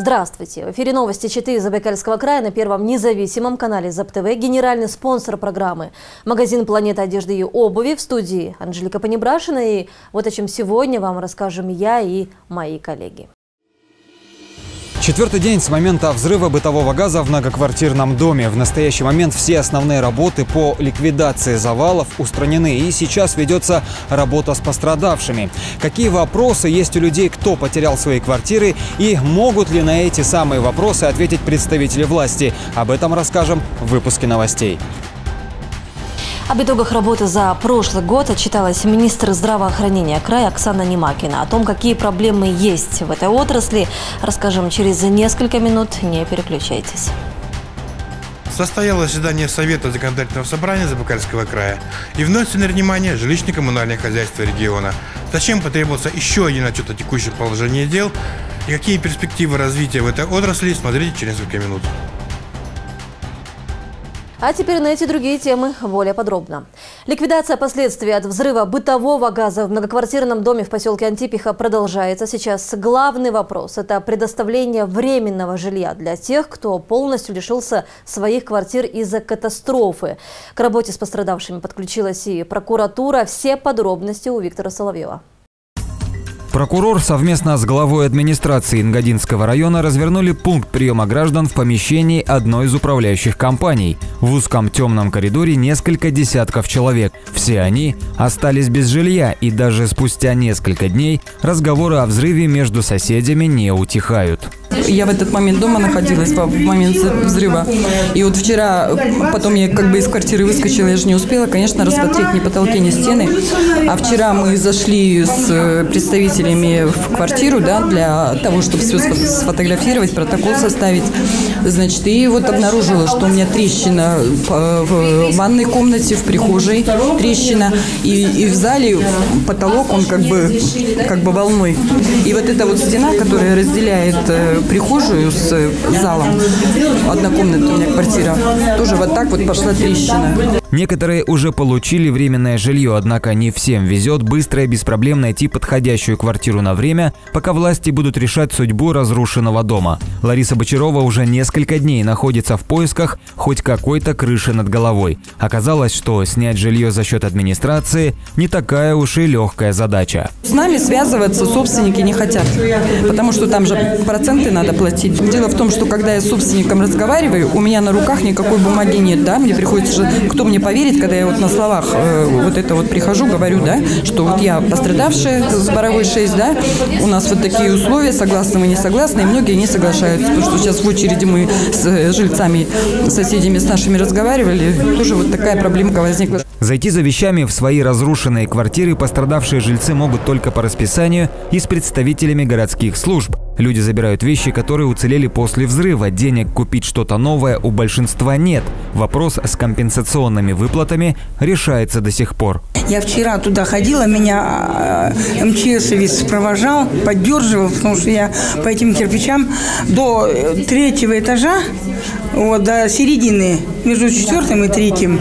Здравствуйте! В эфире новости Читы из Забайкальского края на первом независимом канале ЗапТВ. Генеральный спонсор программы — магазин «Планета одежды и обуви». В студии Анжелика Понебрашина. И вот о чем сегодня вам расскажем я и мои коллеги. Четвертый день с момента взрыва бытового газа в многоквартирном доме. В настоящий момент все основные работы по ликвидации завалов устранены, и сейчас ведется работа с пострадавшими. Какие вопросы есть у людей, кто потерял свои квартиры, и могут ли на эти самые вопросы ответить представители власти? Об этом расскажем в выпуске новостей. Об итогах работы за прошлый год отчиталась министр здравоохранения края Оксана Немакина. О том, какие проблемы есть в этой отрасли, расскажем через несколько минут. Не переключайтесь. Состоялось заседание Совета законодательного собрания Забайкальского края и вновь на внимание жилищно-коммунальное хозяйство региона. Зачем потребовался еще один отчет о текущем положении дел и какие перспективы развития в этой отрасли, смотрите через несколько минут. А теперь на эти другие темы более подробно. Ликвидация последствий от взрыва бытового газа в многоквартирном доме в поселке Антипиха продолжается. Сейчас главный вопрос – это предоставление временного жилья для тех, кто полностью лишился своих квартир из-за катастрофы. К работе с пострадавшими подключилась и прокуратура. Все подробности у Виктора Соловьева. Прокурор совместно с главой администрации Ингодинского района развернули пункт приема граждан в помещении одной из управляющих компаний. В узком темном коридоре несколько десятков человек. Все они остались без жилья, и даже спустя несколько дней разговоры о взрыве между соседями не утихают. Я в этот момент дома находилась, в момент взрыва. И вот вчера, потом я как бы из квартиры выскочила, я же не успела, конечно, рассмотреть ни потолки, ни стены. А вчера мы зашли с представителями в квартиру, да, для того, чтобы все сфотографировать, протокол составить. Значит, и вот обнаружила, что у меня трещина в ванной комнате, в прихожей трещина. И в зале потолок, он как бы волной. И вот эта вот стена, которая разделяет прихожую с залом, однокомнатная у меня квартира, тоже вот так вот пошла трещина. Некоторые уже получили временное жилье, однако не всем везет быстро и без проблем найти подходящую квартиру на время, пока власти будут решать судьбу разрушенного дома. Лариса Бочарова уже несколько дней находится в поисках хоть какой-то крыши над головой. Оказалось, что снять жилье за счет администрации не такая уж и легкая задача. С нами связываться собственники не хотят, потому что там же проценты надо платить. Дело в том, что когда я с собственником разговариваю, у меня на руках никакой бумаги нет, да, мне приходится же, кто мне поверит, когда я вот на словах прихожу, говорю, да, что вот я пострадавшая с Боровой 6, да, у нас вот такие условия, согласны мы, не согласны, и многие не соглашаются, потому что сейчас в очереди мы с жильцами, соседями с нашими разговаривали, тоже вот такая проблемка возникла. Зайти за вещами в свои разрушенные квартиры пострадавшие жильцы могут только по расписанию и с представителями городских служб. Люди забирают вещи, которые уцелели после взрыва. Денег купить что-то новое у большинства нет. Вопрос с компенсационными выплатами решается до сих пор. Я вчера туда ходила, меня МЧСовец провожал, поддерживал, потому что я по этим кирпичам до третьего этажа, вот, до середины, между четвертым и третьим,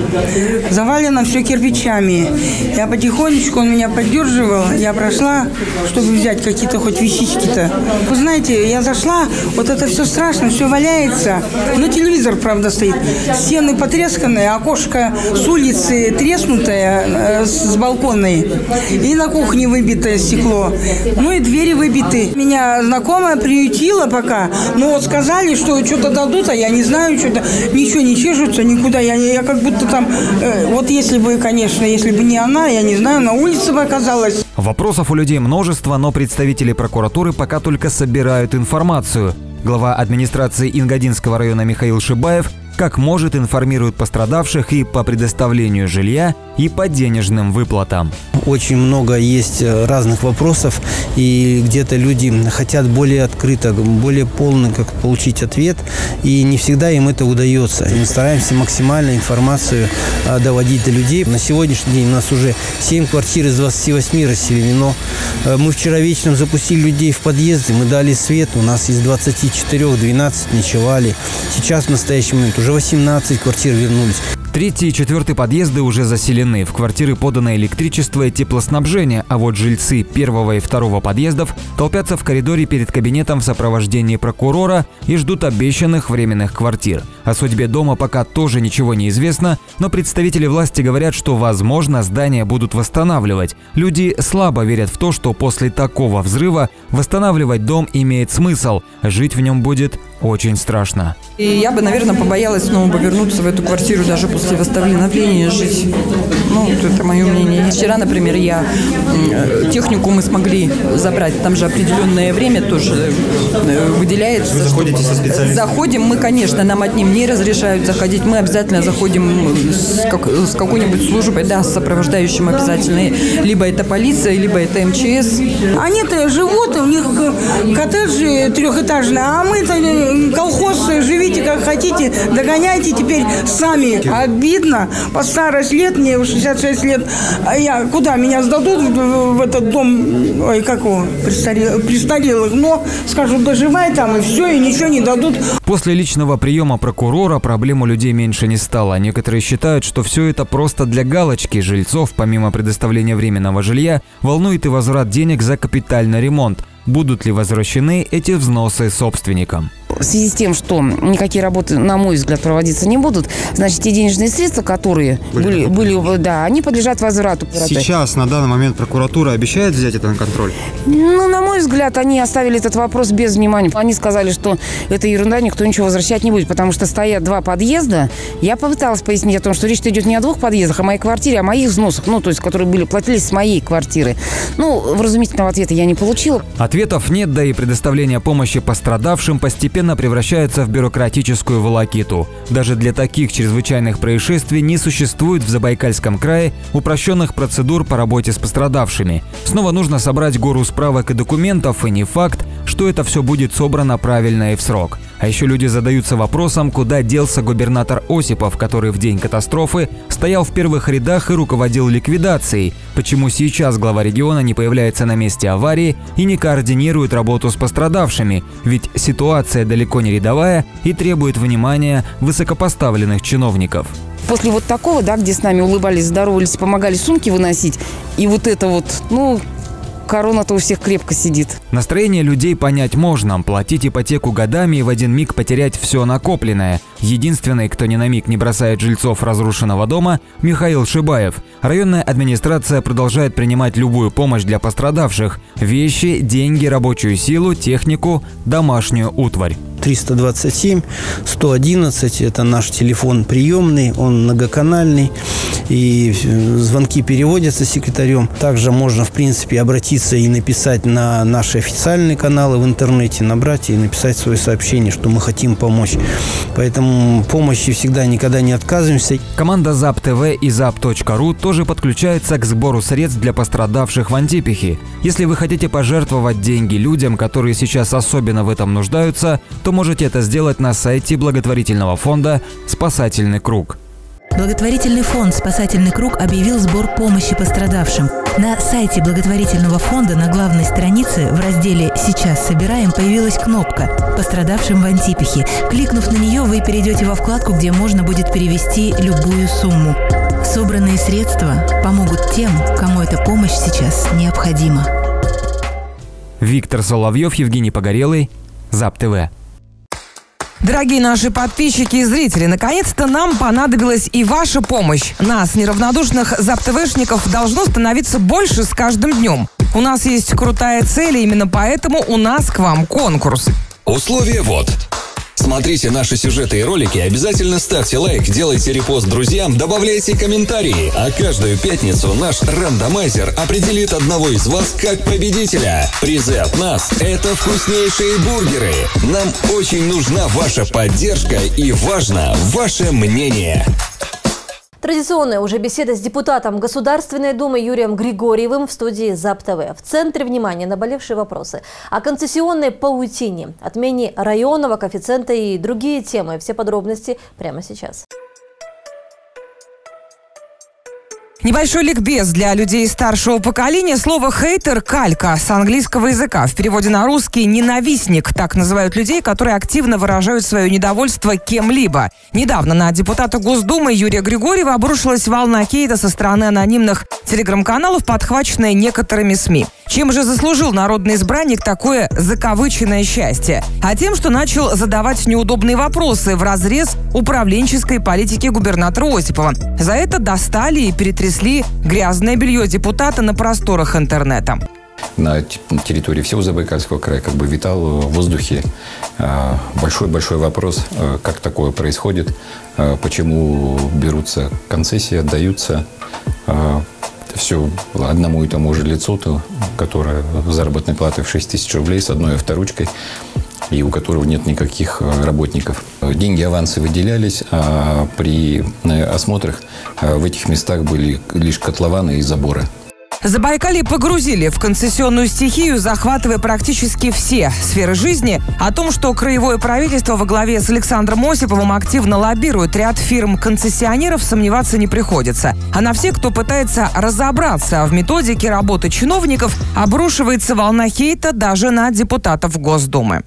завалено все кирпичами. Я потихонечку, он меня поддерживал, я прошла, чтобы взять какие-то хоть вещички-то. Вы знаете, я зашла, вот это все страшно, все валяется. Но телевизор, правда, стоит. Стены потресканные, окошко с улицы треснутое, с балконной. И на кухне выбитое стекло. Ну и двери выбиты. Меня знакомая приютила пока, но вот сказали, что что-то дадут, а я не знаю, что-то, ничего не чешется, никуда. Я как будто там, вот если бы, конечно, если бы не она, я не знаю, на улице бы оказалась. Вопросов у людей множество, но представители прокуратуры пока только собирают информацию. Глава администрации Ингодинского района Михаил Шибаев как может информирует пострадавших и по предоставлению жилья, и по денежным выплатам. Очень много есть разных вопросов, и где-то люди хотят более открыто, более полно как получить ответ, и не всегда им это удается. Мы стараемся максимально информацию доводить до людей. На сегодняшний день у нас уже 7 квартир из 28 расселено. Мы вчера вечером запустили людей в подъезды, мы дали свет, у нас из 24 12 ночевали. Сейчас в настоящий момент уже 18 квартир вернулись. Третий и четвертый подъезды уже заселены. В квартиры подано электричество и теплоснабжение, а вот жильцы первого и второго подъездов толпятся в коридоре перед кабинетом в сопровождении прокурора и ждут обещанных временных квартир. О судьбе дома пока тоже ничего не известно, но представители власти говорят, что, возможно, здания будут восстанавливать. Люди слабо верят в то, что после такого взрыва восстанавливать дом имеет смысл. Жить в нем будет очень страшно. И я бы, наверное, побоялась снова вернуться в эту квартиру даже после восстановления жить. Ну, это мое мнение. Вчера, например, я технику мы смогли забрать. Там же определенное время тоже выделяется. Вы заходите со специалистом? Заходим мы, конечно, нам от ним не разрешают заходить. Мы обязательно заходим с какой-нибудь службой, да, с сопровождающим обязательно. Либо это полиция, либо это МЧС. Они-то живут, у них коттеджи трехэтажные, а мы-то... Колхоз, живите как хотите, догоняйте теперь сами. Обидно. По старость лет, мне 66 лет, а я куда? Меня сдадут в этот дом, ой, как его, престарелых, но скажут, доживай там, и все, и ничего не дадут. После личного приема прокурора проблему людей меньше не стало. Некоторые считают, что все это просто для галочки. Жильцов, помимо предоставления временного жилья, волнует и возврат денег за капитальный ремонт. Будут ли возвращены эти взносы собственникам? В связи с тем, что никакие работы, на мой взгляд, проводиться не будут, значит, те денежные средства, которые были, да, они подлежат возврату. Сейчас, на данный момент, прокуратура обещает взять это на контроль? Ну, на мой взгляд, они оставили этот вопрос без внимания. Они сказали, что это ерунда, никто ничего возвращать не будет, потому что стоят два подъезда. Я попыталась пояснить о том, что речь идет не о двух подъездах, о моей квартире, о моих взносах, ну, то есть, которые были, платились с моей квартиры. Ну, вразумительного ответа я не получила. Ответов нет, да и предоставление помощи пострадавшим постепенно превращается в бюрократическую волокиту. Даже для таких чрезвычайных происшествий не существует в Забайкальском крае упрощенных процедур по работе с пострадавшими. Снова нужно собрать гору справок и документов, и не факт, что это все будет собрано правильно и в срок. А еще люди задаются вопросом, куда делся губернатор Осипов, который в день катастрофы стоял в первых рядах и руководил ликвидацией. Почему сейчас глава региона не появляется на месте аварии и не координирует работу с пострадавшими? Ведь ситуация далеко не рядовая и требует внимания высокопоставленных чиновников. После вот такого, да, где с нами улыбались, здоровались, помогали сумки выносить, и вот это вот, ну... Корона-то у всех крепко сидит. Настроение людей понять можно. Платить ипотеку годами и в один миг потерять все накопленное. Единственный, кто ни на миг не бросает жильцов разрушенного дома – Михаил Шибаев. Районная администрация продолжает принимать любую помощь для пострадавших. Вещи, деньги, рабочую силу, технику, домашнюю утварь. 327 111 – это наш телефон приемный, он многоканальный, и звонки переводятся секретарем. Также можно, в принципе, обратиться и написать на наши официальные каналы в интернете, набрать и написать свое сообщение, что мы хотим помочь. Поэтому помощи всегда, никогда не отказываемся. Команда ЗапТВ и ZAB.RU тоже подключается к сбору средств для пострадавших в Антипихе. Если вы хотите пожертвовать деньги людям, которые сейчас особенно в этом нуждаются, то можете это сделать на сайте благотворительного фонда «Спасательный круг». Благотворительный фонд «Спасательный круг» объявил сбор помощи пострадавшим. На сайте благотворительного фонда на главной странице в разделе «Сейчас собираем» появилась кнопка «Пострадавшим в Антипихе». Кликнув на нее, вы перейдете во вкладку, где можно будет перевести любую сумму. Собранные средства помогут тем, кому эта помощь сейчас необходима. Виктор Соловьев, Евгений Погорелый, ЗапТВ. Дорогие наши подписчики и зрители, наконец-то нам понадобилась и ваша помощь. Нас, неравнодушных ЗапТВшников, должно становиться больше с каждым днем. У нас есть крутая цель, и именно поэтому у нас к вам конкурс. Условия вот. Смотрите наши сюжеты и ролики, обязательно ставьте лайк, делайте репост друзьям, добавляйте комментарии. А каждую пятницу наш рандомайзер определит одного из вас как победителя. Призы от нас – это вкуснейшие бургеры. Нам очень нужна ваша поддержка и важно ваше мнение. Традиционная уже беседа с депутатом Государственной Думы Юрием Григорьевым в студии ЗапТВ. В центре внимания наболевшие вопросы о концессионной паутине, отмене районного коэффициента и другие темы. Все подробности прямо сейчас. Небольшой ликбез для людей старшего поколения. Слово «хейтер» — калька с английского языка. В переводе на русский «ненавистник». Так называют людей, которые активно выражают свое недовольство кем-либо. Недавно на депутата Госдумы Юрия Григорьева обрушилась волна хейта со стороны анонимных телеграм-каналов, подхваченная некоторыми СМИ. Чем же заслужил народный избранник такое закавыченное счастье? А тем, что начал задавать неудобные вопросы вразрез управленческой политики губернатора Осипова. За это достали и перетрясли грязное белье депутата на просторах интернета. На территории всего Забайкальского края как бы витал в воздухе большой-большой вопрос, как такое происходит, почему берутся концессии, отдаются все одному и тому же лицу, которое заработной платой в 6 тысяч рублей с одной авторучкой, и у которого нет никаких работников. Деньги, авансы выделялись, а при осмотрах в этих местах были лишь котлованы и заборы. Забайкалье погрузили в концессионную стихию, захватывая практически все сферы жизни. О том, что краевое правительство во главе с Александром Осиповым активно лоббирует ряд фирм-концессионеров, сомневаться не приходится. А на всех, кто пытается разобраться в методике работы чиновников, обрушивается волна хейта даже на депутатов Госдумы.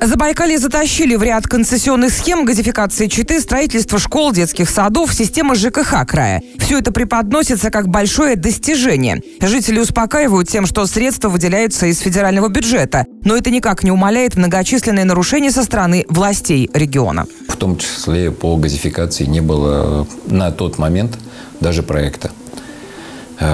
Забайкалье затащили в ряд концессионных схем: газификации Читы, строительство школ, детских садов, система ЖКХ края. Все это преподносится как большое достижение. Жители успокаивают тем, что средства выделяются из федерального бюджета. Но это никак не умаляет многочисленные нарушения со стороны властей региона. В том числе по газификации не было на тот момент даже проекта.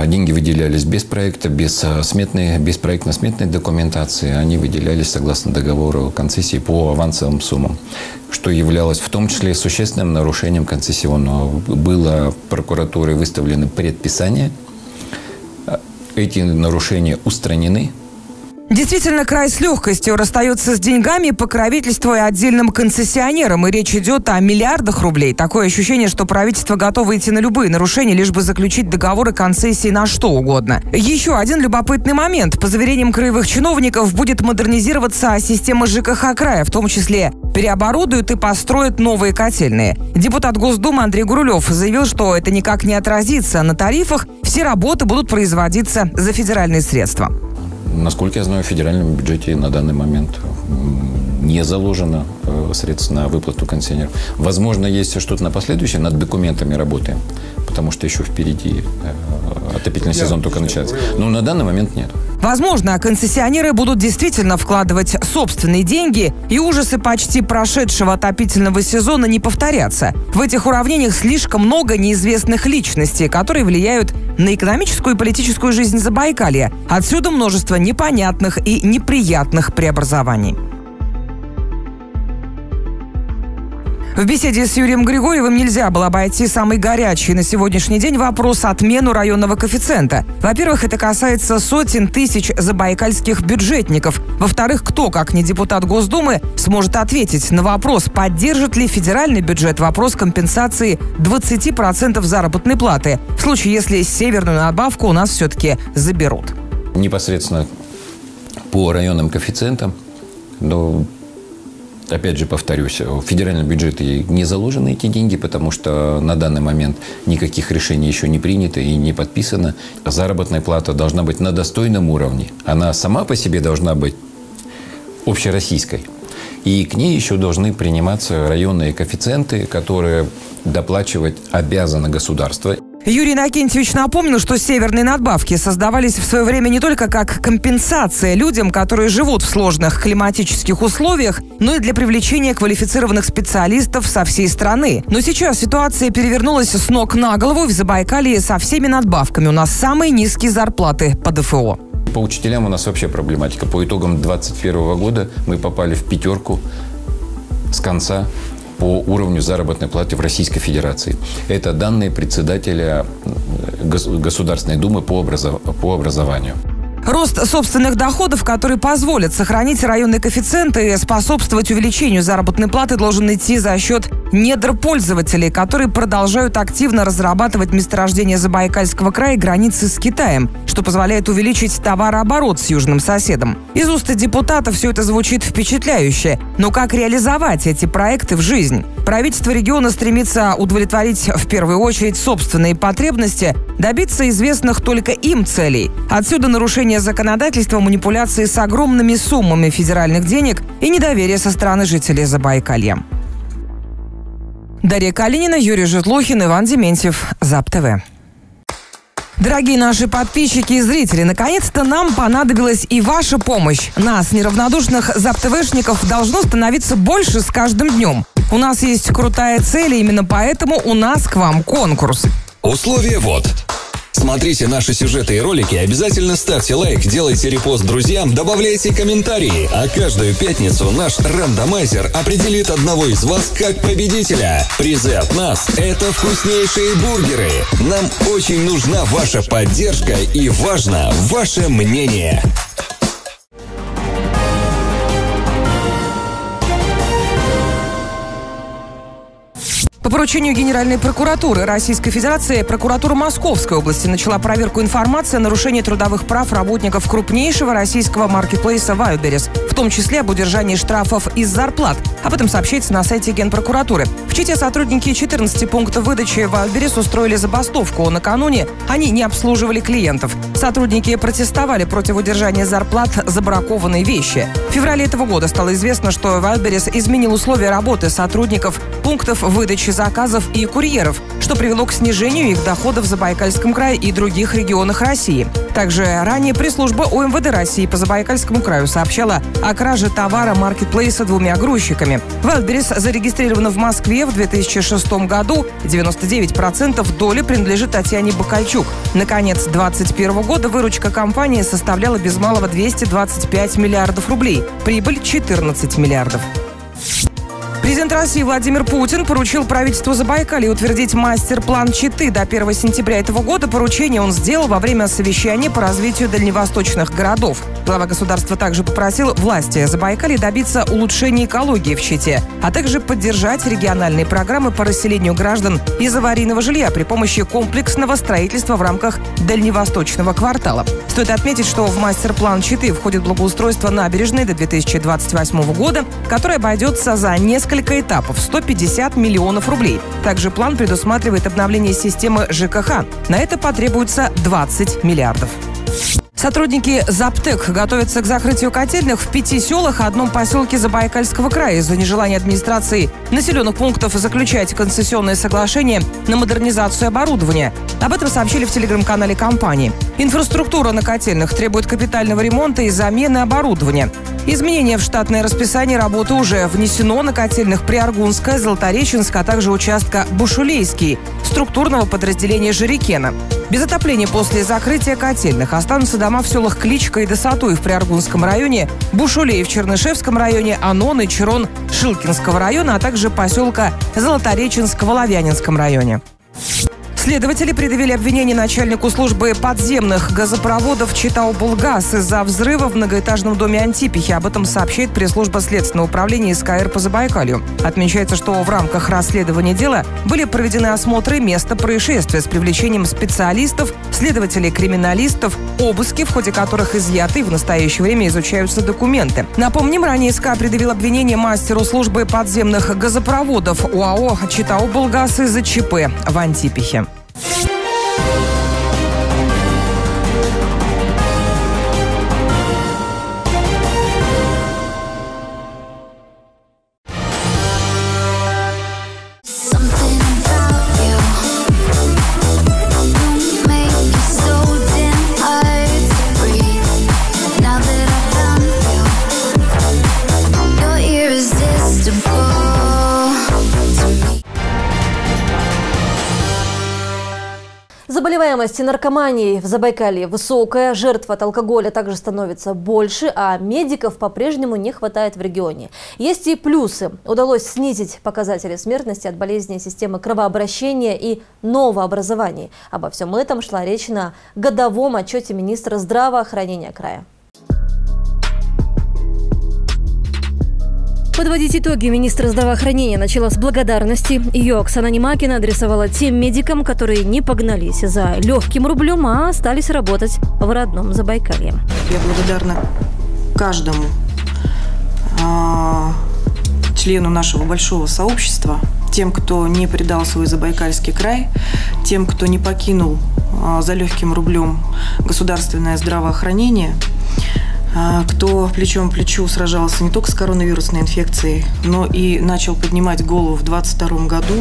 Деньги выделялись без проекта, без проектно-сметной документации. Они выделялись согласно договору концессии по авансовым суммам, что являлось в том числе существенным нарушением концессионного. Было прокуратурой выставлено предписание. Эти нарушения устранены. Действительно, край с легкостью расстается с деньгами, покровительствуя отдельным концессионерам. И речь идет о миллиардах рублей. Такое ощущение, что правительство готово идти на любые нарушения, лишь бы заключить договоры концессии на что угодно. Еще один любопытный момент. По заверениям краевых чиновников, будет модернизироваться система ЖКХ края, в том числе переоборудуют и построят новые котельные. Депутат Госдумы Андрей Гурлев заявил, что это никак не отразится на тарифах, все работы будут производиться за федеральные средства. Насколько я знаю, в федеральном бюджете на данный момент не заложено средств на выплату концессионеров. Возможно, есть что-то на последующее, над документами работаем, потому что еще впереди отопительный сезон только начинается. Но на данный момент нет. Возможно, концессионеры будут действительно вкладывать собственные деньги, и ужасы почти прошедшего отопительного сезона не повторятся. В этих уравнениях слишком много неизвестных личностей, которые влияют на экономическую и политическую жизнь Забайкалья. Отсюда множество непонятных и неприятных преобразований. В беседе с Юрием Григорьевым нельзя было обойти самый горячий на сегодняшний день вопрос — отмену районного коэффициента. Во-первых, это касается сотен тысяч забайкальских бюджетников. Во-вторых, кто, как не депутат Госдумы, сможет ответить на вопрос, поддержит ли федеральный бюджет вопрос компенсации 20% заработной платы, в случае, если северную надбавку у нас все-таки заберут. Непосредственно по районным коэффициентам, но... Опять же повторюсь, в федеральном бюджете не заложены эти деньги, потому что на данный момент никаких решений еще не принято и не подписано. Заработная плата должна быть на достойном уровне. Она сама по себе должна быть общероссийской. И к ней еще должны приниматься районные коэффициенты, которые доплачивать обязано государство. Юрий Накинтьевич напомнил, что северные надбавки создавались в свое время не только как компенсация людям, которые живут в сложных климатических условиях, но и для привлечения квалифицированных специалистов со всей страны. Но сейчас ситуация перевернулась с ног на голову, и в Забайкалье со всеми надбавками у нас самые низкие зарплаты по ДФО. По учителям у нас вообще проблематика. По итогам 2021 года мы попали в пятерку с конца по уровню заработной платы в Российской Федерации. Это данные председателя Государственной Думы по образованию. Рост собственных доходов, который позволит сохранить районные коэффициенты и способствовать увеличению заработной платы, должен идти за счет недр пользователей, которые продолжают активно разрабатывать месторождение Забайкальского края и границы с Китаем, что позволяет увеличить товарооборот с южным соседом. Из уст депутата все это звучит впечатляюще, но как реализовать эти проекты в жизнь? Правительство региона стремится удовлетворить в первую очередь собственные потребности, добиться известных только им целей. Отсюда нарушение законодательства, манипуляции с огромными суммами федеральных денег и недоверие со стороны жителей Забайкалья. Дарья Калинина, Юрий Житлухин, Иван Дементьев, ЗапТВ. Дорогие наши подписчики и зрители, наконец-то нам понадобилась и ваша помощь. Нас, неравнодушных ЗапТВшников, должно становиться больше с каждым днем. У нас есть крутая цель, и именно поэтому у нас к вам конкурс. Условия вот. Смотрите наши сюжеты и ролики, обязательно ставьте лайк, делайте репост друзьям, добавляйте комментарии. А каждую пятницу наш рандомайзер определит одного из вас как победителя. Призы от нас – это вкуснейшие бургеры. Нам очень нужна ваша поддержка и важно ваше мнение. По поручению Генеральной прокуратуры Российской Федерации прокуратура Московской области начала проверку информации о нарушении трудовых прав работников крупнейшего российского маркетплейса Wildberries, в том числе об удержании штрафов из зарплат. Об этом сообщается на сайте Генпрокуратуры. В Чите сотрудники 14 пунктов выдачи Wildberries устроили забастовку. Накануне они не обслуживали клиентов. Сотрудники протестовали против удержания зарплат за бракованные вещи. В феврале этого года стало известно, что Wildberries изменил условия работы сотрудников пунктов выдачи заказов и курьеров, что привело к снижению их доходов в Забайкальском крае и других регионах России. Также ранее пресс-служба ОМВД России по Забайкальскому краю сообщала о краже товара маркетплейса двумя грузчиками. Wildberries зарегистрирована в Москве в 2006 году. 99% доли принадлежит Татьяне Бакальчук. Наконец 2021 года выручка компании составляла без малого 225 миллиардов рублей. Прибыль 14 миллиардов. Президент России Владимир Путин поручил правительству Забайкалья утвердить мастер-план Читы до 1 сентября этого года. Поручение он сделал во время совещания по развитию дальневосточных городов. Глава государства также попросил власти Забайкалья добиться улучшения экологии в Чите, а также поддержать региональные программы по расселению граждан из аварийного жилья при помощи комплексного строительства в рамках дальневосточного квартала. Стоит отметить, что в мастер-план Читы входит благоустройство набережной до 2028 года, которое обойдется за несколько этапов – 150 миллионов рублей. Также план предусматривает обновление системы ЖКХ. На это потребуется 20 миллиардов. Сотрудники ЗАПТЭК готовятся к закрытию котельных в 5 селах и одном поселке Забайкальского края из-за нежелания администрации населенных пунктов заключать концессионные соглашения на модернизацию оборудования. Об этом сообщили в телеграм-канале компании. Инфраструктура на котельных требует капитального ремонта и замены оборудования. Изменения в штатное расписание работы уже внесено на котельных Приаргунская, Золотореченская, а также участка Бушулейский структурного подразделения Жирикена. Без отопления после закрытия котельных останутся дома в селах Кличка и Досатуй в Приаргунском районе, Бушулей в Чернышевском районе, Анон и Чирон Шилкинского района, а также поселка Золотореченск в Оловянинском районе. Следователи предъявили обвинение начальнику службы подземных газопроводов «Читаоблгаз» из-за взрыва в многоэтажном доме Антипихи. Об этом сообщает пресс-служба Следственного управления СКР по Забайкалью. Отмечается, что в рамках расследования дела были проведены осмотры места происшествия с привлечением специалистов, следователей-криминалистов, обыски, в ходе которых изъяты и в настоящее время изучаются документы. Напомним, ранее СК предъявил обвинение мастеру службы подземных газопроводов УАО «Читаоблгаз» из-за ЧП в Антипихе. Заболеваемость наркоманией в Забайкалье высокая, жертв от алкоголя также становится больше, а медиков по-прежнему не хватает в регионе. Есть и плюсы. Удалось снизить показатели смертности от болезней системы кровообращения и новообразований. Обо всем этом шла речь на годовом отчете министра здравоохранения края. Подводить итоги министра здравоохранения начала с благодарности. Ее Оксана Немакина адресовала тем медикам, которые не погнались за легким рублем, а остались работать в родном Забайкалье. Я благодарна каждому члену нашего большого сообщества, тем, кто не предал свой Забайкальский край, тем, кто не покинул за легким рублем государственное здравоохранение, кто плечом к плечу сражался не только с коронавирусной инфекцией, но и начал поднимать голову в 2022 году.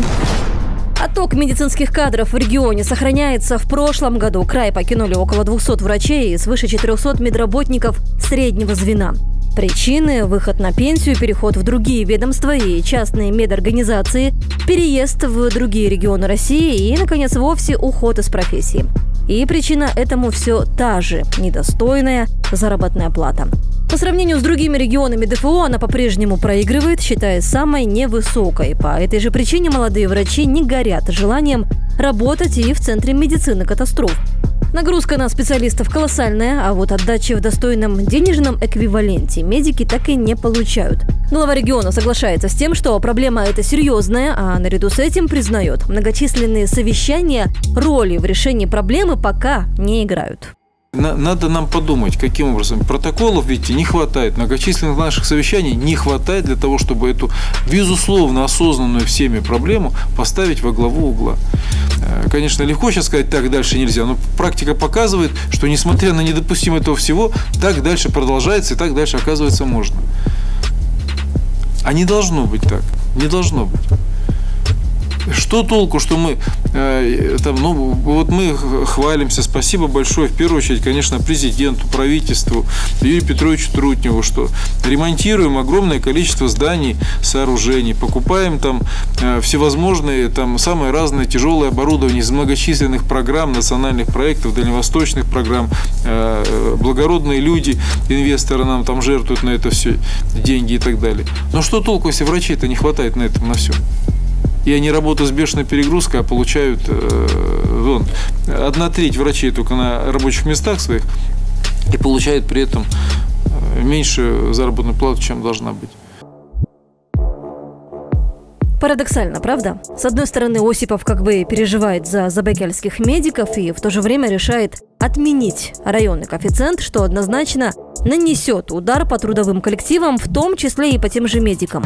Отток медицинских кадров в регионе сохраняется. В прошлом году край покинули около 200 врачей и свыше 400 медработников среднего звена. Причины – выход на пенсию, переход в другие ведомства и частные медорганизации, переезд в другие регионы России и, наконец, вовсе уход из профессии. И причина этому все та же – недостойная заработная плата. По сравнению с другими регионами ДФО она по-прежнему проигрывает, считаясь самой невысокой. По этой же причине молодые врачи не горят желанием работать и в центре медицины катастроф. Нагрузка на специалистов колоссальная, а вот отдачи в достойном денежном эквиваленте медики так и не получают. Глава региона соглашается с тем, что проблема эта серьезная, а наряду с этим признает, многочисленные совещания роли в решении проблемы пока не играют. Надо нам подумать, каким образом. Протоколов, видите, не хватает, многочисленных наших совещаний не хватает для того, чтобы эту, безусловно, осознанную всеми проблему поставить во главу угла. Конечно, легко сейчас сказать, так дальше нельзя, но практика показывает, что, несмотря на недопустимо этого всего, так дальше продолжается и так дальше, оказывается, можно. А не должно быть так, не должно быть. Что толку, что мы мы хвалимся, спасибо большое, в первую очередь, конечно, президенту, правительству, Юрию Петровичу Трутневу, что ремонтируем огромное количество зданий, сооружений, покупаем там всевозможные, там самые разные тяжелые оборудования из многочисленных программ, национальных проектов, дальневосточных программ, благородные люди, инвесторы нам там жертвуют на это все деньги и так далее. Но что толку, если врачей-то не хватает на этом, на все? И они работают с бешеной перегрузкой, а получают 1/3 врачей только на рабочих местах своих и получают при этом меньше заработную плату, чем должна быть. Парадоксально, правда? С одной стороны, Осипов как бы переживает за забайкальских медиков и в то же время решает отменить районный коэффициент, что однозначно нанесет удар по трудовым коллективам, в том числе и по тем же медикам.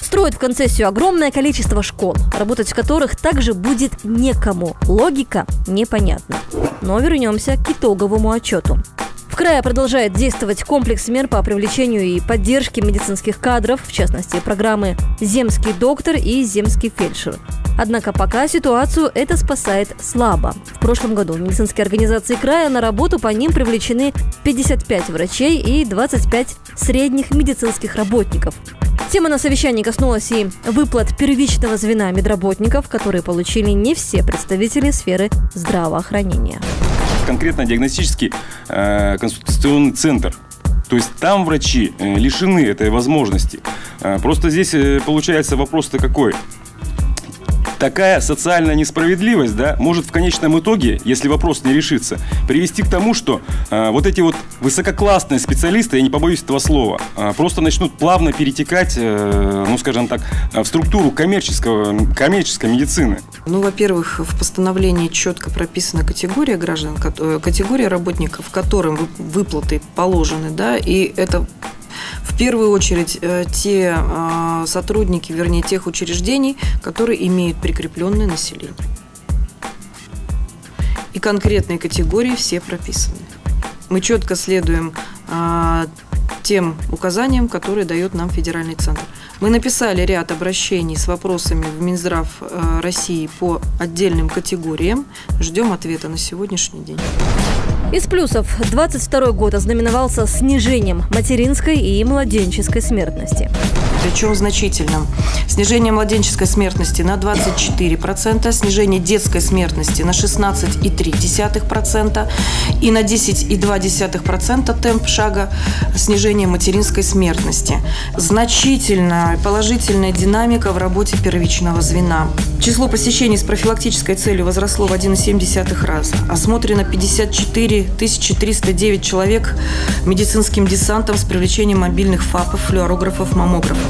Строят в концессию огромное количество школ, работать в которых также будет некому. Логика непонятна. Но вернемся к итоговому отчету. В крае продолжает действовать комплекс мер по привлечению и поддержке медицинских кадров, в частности, программы «Земский доктор» и «Земский фельдшер». Однако пока ситуацию это спасает слабо. В прошлом году в медицинские организации края на работу по ним привлечены 55 врачей и 25 средних медицинских работников. Тема на совещании коснулась и выплат первичного звена медработников, которые получили не все представители сферы здравоохранения. Конкретно диагностический консультационный центр. То есть там врачи лишены этой возможности. Просто здесь получается вопрос-то какой? Такая социальная несправедливость, да, может в конечном итоге, если вопрос не решится, привести к тому, что вот эти вот высококлассные специалисты, я не побоюсь этого слова, просто начнут плавно перетекать, в структуру коммерческой медицины. Во-первых, в постановлении четко прописана категория граждан, категория работников, которым выплаты положены, да, и это... В первую очередь те сотрудники, вернее, тех учреждений, которые имеют прикрепленное население. И конкретные категории все прописаны. Мы четко следуем тем указаниям, которые дает нам федеральный центр. Мы написали ряд обращений с вопросами в Минздрав России по отдельным категориям. Ждем ответа на сегодняшний день. Из плюсов 22-й год ознаменовался снижением материнской и младенческой смертности. Причем значительным. Снижение младенческой смертности на 24%, снижение детской смертности на 16,3% и на 10,2% темп шага снижения материнской смертности. Значительная положительная динамика в работе первичного звена. Число посещений с профилактической целью возросло в 1,7 раз. Осмотрено 54 309 человек медицинским десантом с привлечением мобильных ФАПов, флюорографов, маммографов.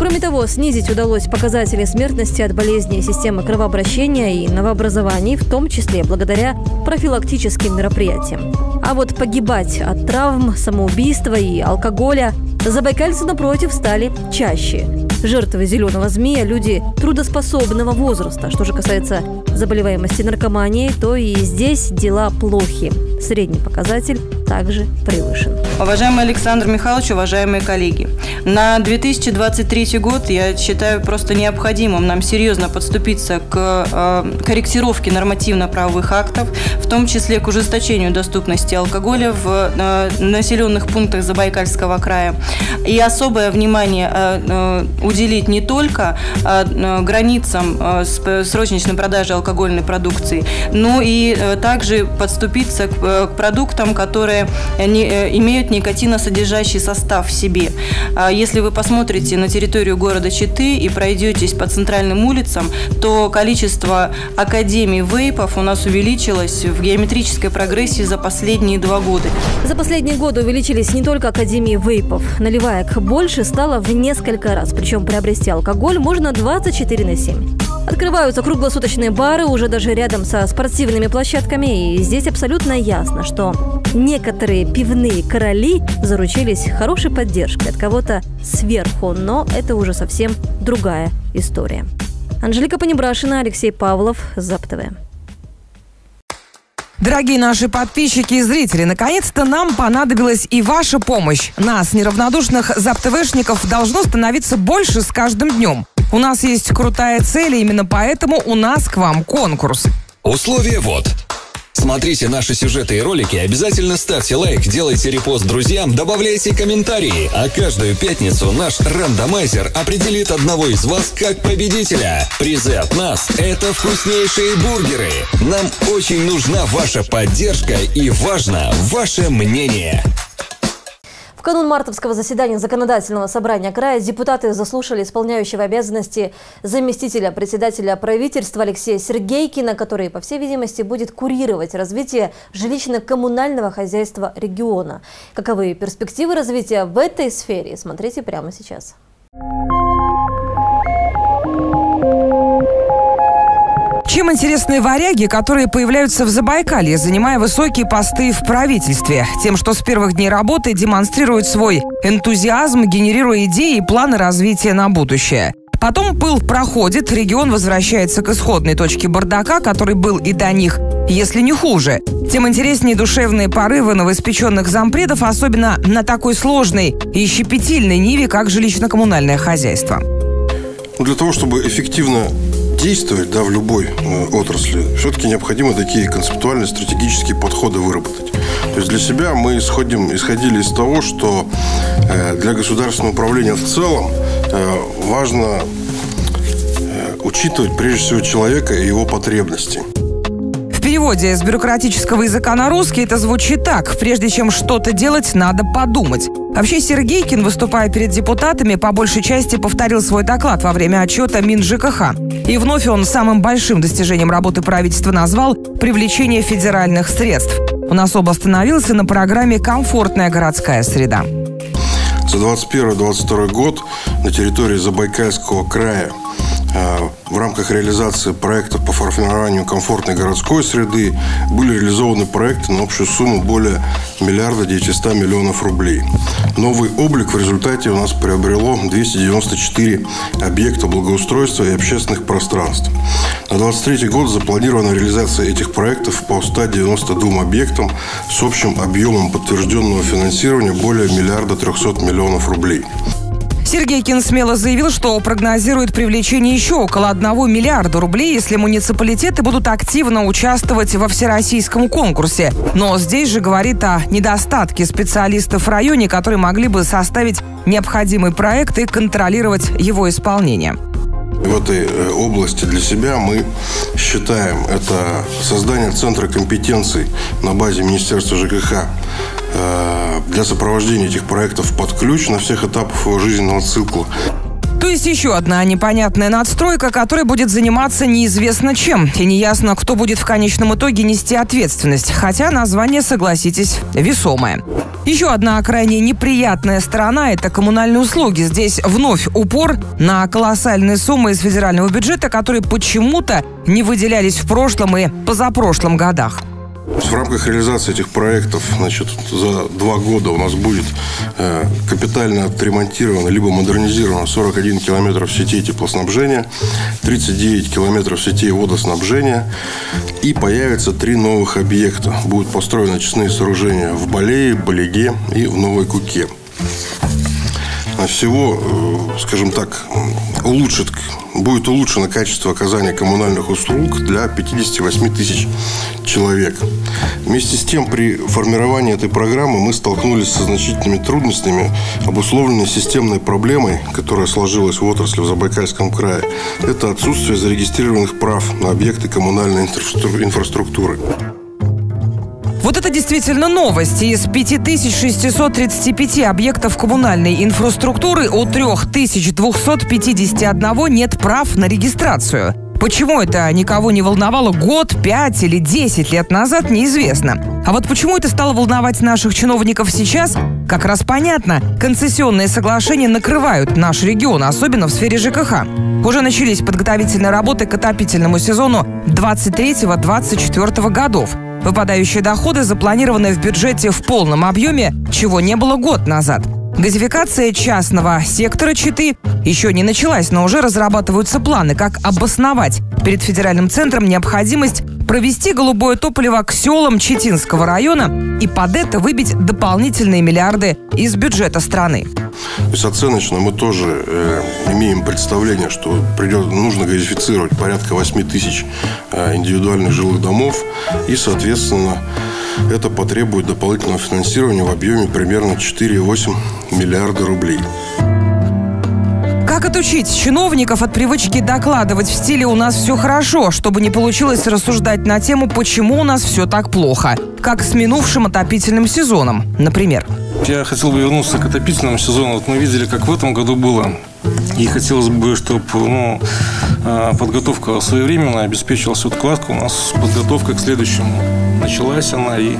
Кроме того, снизить удалось показатели смертности от болезней системы кровообращения и новообразований, в том числе благодаря профилактическим мероприятиям. А вот погибать от травм, самоубийства и алкоголя забайкальцы, напротив, стали чаще. Жертвы зеленого змея – люди трудоспособного возраста. Что же касается заболеваемости наркоманией, то и здесь дела плохи. Средний показатель также превышен. Уважаемый Александр Михайлович, уважаемые коллеги, на 2023 год я считаю просто необходимым нам серьезно подступиться к корректировке нормативно-правовых актов, в том числе к ужесточению доступности алкоголя в населенных пунктах Забайкальского края. И особое внимание уделить не только границам срозничной продажи алкогольной продукции, но и также подступиться к продуктам, которые имеют никотиносодержащий состав в себе. Если вы посмотрите на территорию города Читы и пройдетесь по центральным улицам, то количество академий вейпов у нас увеличилось в геометрической прогрессии за последние 2 года. За последние годы увеличились не только академии вейпов. Наливаек больше стало в несколько раз. Причем приобрести алкоголь можно 24/7. Открываются круглосуточные бары уже даже рядом со спортивными площадками. И здесь абсолютно ясно, что некоторые пивные короли заручились хорошей поддержкой от кого-то сверху. Но это уже совсем другая история. Анжелика Понебрашина, Алексей Павлов, ЗапТВ. Дорогие наши подписчики и зрители, наконец-то нам понадобилась и ваша помощь. Нас, неравнодушных ЗапТВшников, должно становиться больше с каждым днем. У нас есть крутая цель, и именно поэтому у нас к вам конкурс. Условия вот. Смотрите наши сюжеты и ролики, обязательно ставьте лайк, делайте репост друзьям, добавляйте комментарии. А каждую пятницу наш рандомайзер определит одного из вас как победителя. Призы от нас – это вкуснейшие бургеры. Нам очень нужна ваша поддержка и важно ваше мнение. В канун мартовского заседания Законодательного собрания края депутаты заслушали исполняющего обязанности заместителя председателя правительства Алексея Сергейкина, который, по всей видимости, будет курировать развитие жилищно-коммунального хозяйства региона. Каковы перспективы развития в этой сфере, смотрите прямо сейчас. Чем интересны варяги, которые появляются в Забайкалье, занимая высокие посты в правительстве? Тем, что с первых дней работы демонстрируют свой энтузиазм, генерируя идеи и планы развития на будущее. Потом пыл проходит, регион возвращается к исходной точке бардака, который был и до них, если не хуже. Тем интереснее душевные порывы новоиспеченных зампредов, особенно на такой сложной и щепетильной ниве, как жилищно-коммунальное хозяйство. Для того, чтобы эффективно действовать, да, в любой отрасли, все-таки необходимо такие концептуальные стратегические подходы выработать. То есть для себя мы исходили из того, что для государственного управления в целом важно учитывать прежде всего человека и его потребности. В переводе с бюрократического языка на русский это звучит так: прежде чем что-то делать, надо подумать. Вообще Сергейкин, выступая перед депутатами, по большей части повторил свой доклад во время отчета МинЖКХ. И вновь он самым большим достижением работы правительства назвал привлечение федеральных средств. Он особо остановился на программе «Комфортная городская среда». За 2021-2022 год на территории Забайкальского края в рамках реализации проектов по формированию комфортной городской среды были реализованы проекты на общую сумму более 1 900 000 000 рублей. Новый облик в результате у нас приобрело 294 объекта благоустройства и общественных пространств. На 2023 год запланирована реализация этих проектов по 192 объектам с общим объемом подтвержденного финансирования более 1 300 000 000 рублей. Сергейкин смело заявил, что прогнозирует привлечение еще около 1 миллиарда рублей, если муниципалитеты будут активно участвовать во всероссийском конкурсе. Но здесь же говорит о недостатке специалистов в районе, которые могли бы составить необходимый проект и контролировать его исполнение. В этой области для себя мы считаем это создание центра компетенций на базе Министерства ЖКХ для сопровождения этих проектов под ключ на всех этапах его жизненного цикла. То есть еще одна непонятная надстройка, которая будет заниматься неизвестно чем. И неясно, кто будет в конечном итоге нести ответственность. Хотя название, согласитесь, весомое. Еще одна крайне неприятная сторона – это коммунальные услуги. Здесь вновь упор на колоссальные суммы из федерального бюджета, которые почему-то не выделялись в прошлом и позапрошлом годах. В рамках реализации этих проектов, значит, за 2 года у нас будет капитально отремонтировано либо модернизировано 41 километров сетей теплоснабжения, 39 километров сетей водоснабжения, и появится 3 новых объекта. Будут построены очистные сооружения в Балее, Балеге и в Новой Куке. Всего, скажем так, будет улучшено качество оказания коммунальных услуг для 58 тысяч человек. Вместе с тем, при формировании этой программы мы столкнулись со значительными трудностями, обусловленной системной проблемой, которая сложилась в отрасли в Забайкальском крае. Это отсутствие зарегистрированных прав на объекты коммунальной инфраструктуры. Вот это действительно новость. Из 5635 объектов коммунальной инфраструктуры у 3251 нет прав на регистрацию. Почему это никого не волновало год, 5 или 10 лет назад, неизвестно. А вот почему это стало волновать наших чиновников сейчас, как раз понятно. Концессионные соглашения накрывают наш регион, особенно в сфере ЖКХ. Уже начались подготовительные работы к отопительному сезону 23-24 годов. Выпадающие доходы запланированы в бюджете в полном объеме, чего не было год назад. Газификация частного сектора Читы еще не началась, но уже разрабатываются планы, как обосновать перед федеральным центром необходимость провести голубое топливо к селам Читинского района и под это выбить дополнительные миллиарды из бюджета страны. То есть оценочно мы тоже имеем представление, что нужно газифицировать порядка 8 тысяч индивидуальных жилых домов, и, соответственно, это потребует дополнительного финансирования в объеме примерно 4,8 миллиарда рублей. Как отучить чиновников от привычки докладывать в стиле «у нас все хорошо», чтобы не получилось рассуждать на тему «почему у нас все так плохо», как с минувшим отопительным сезоном, например? Я хотел бы вернуться к отопительному сезону. Вот мы видели, как в этом году было. И хотелось бы, чтобы подготовка своевременно обеспечилась откладку. У нас подготовка к следующему началась она и...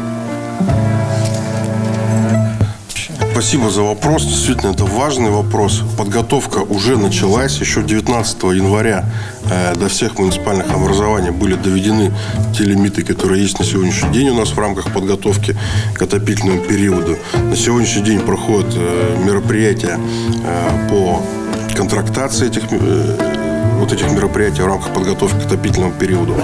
Спасибо за вопрос. Действительно, это важный вопрос. Подготовка уже началась. Еще 19 января до всех муниципальных образований были доведены те лимиты, которые есть на сегодняшний день у нас в рамках подготовки к отопительному периоду. На сегодняшний день проходят мероприятия по контрактации этих мероприятий в рамках подготовки к отопительному периоду.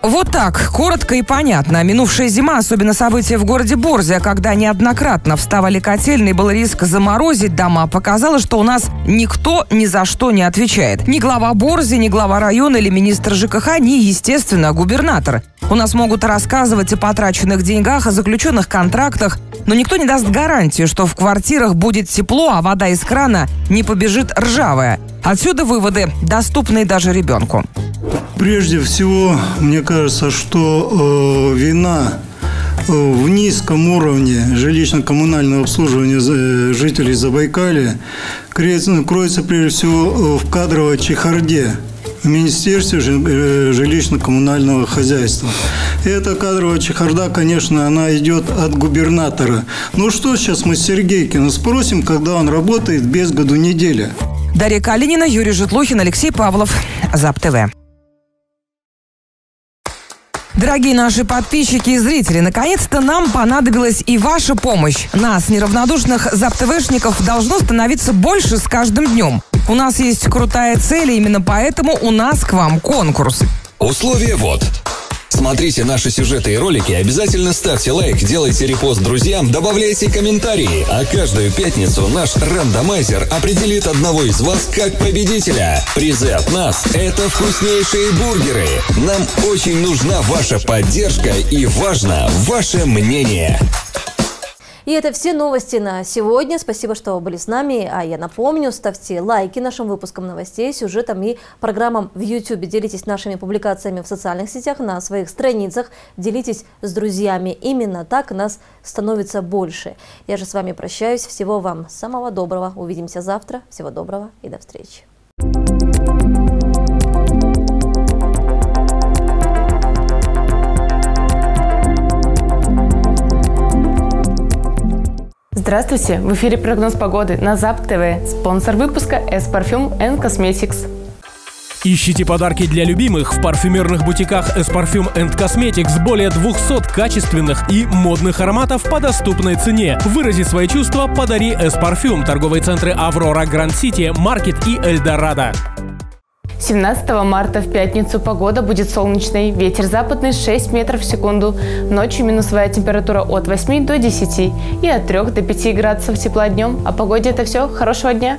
Вот так, коротко и понятно. Минувшая зима, особенно события в городе Борзя, когда неоднократно вставали котельные, был риск заморозить дома, показало, что у нас никто ни за что не отвечает. Ни глава Борзи, ни глава района или министр ЖКХ, ни, естественно, губернатор. У нас могут рассказывать о потраченных деньгах, о заключенных контрактах, но никто не даст гарантии, что в квартирах будет тепло, а вода из крана не побежит ржавая. Отсюда выводы, доступные даже ребенку. Прежде всего, мне кажется, что вина в низком уровне жилищно-коммунального обслуживания жителей Забайкалья кроется прежде всего в кадровой чехарде в Министерстве жилищно-коммунального хозяйства. Эта кадровая чехарда, конечно, она идет от губернатора. Ну что сейчас мы Сергейкина спросим, когда он работает без году неделя? Дарья Калинина, Юрий Житлухин, Алексей Павлов, ЗапТВ. Дорогие наши подписчики и зрители, наконец-то нам понадобилась и ваша помощь. Нас, неравнодушных ЗапТВшников, должно становиться больше с каждым днем. У нас есть крутая цель, и именно поэтому у нас к вам конкурс. Условия вот. Смотрите наши сюжеты и ролики, обязательно ставьте лайк, делайте репост друзьям, добавляйте комментарии. А каждую пятницу наш рандомайзер определит одного из вас как победителя. Призы от нас – это вкуснейшие бургеры. Нам очень нужна ваша поддержка и важно ваше мнение. И это все новости на сегодня. Спасибо, что были с нами. А я напомню, ставьте лайки нашим выпускам новостей, сюжетам и программам в YouTube. Делитесь нашими публикациями в социальных сетях, на своих страницах. Делитесь с друзьями. Именно так нас становится больше. Я же с вами прощаюсь. Всего вам самого доброго. Увидимся завтра. Всего доброго и до встречи. Здравствуйте! В эфире прогноз погоды на ЗапТВ. Спонсор выпуска S-Parfum and Cosmetics. Ищите подарки для любимых в парфюмерных бутиках S-Parfum and Cosmetics. Более 200 качественных и модных ароматов по доступной цене. Вырази свои чувства, подари S-Parfum. Торговые центры Аврора, Гранд-Сити, Маркет и Эльдорадо. 17 марта в пятницу погода будет солнечной, ветер западный 6 метров в секунду, ночью минусовая температура от 8 до 10 и от 3 до 5 градусов тепла днем. О погоде это все, хорошего дня!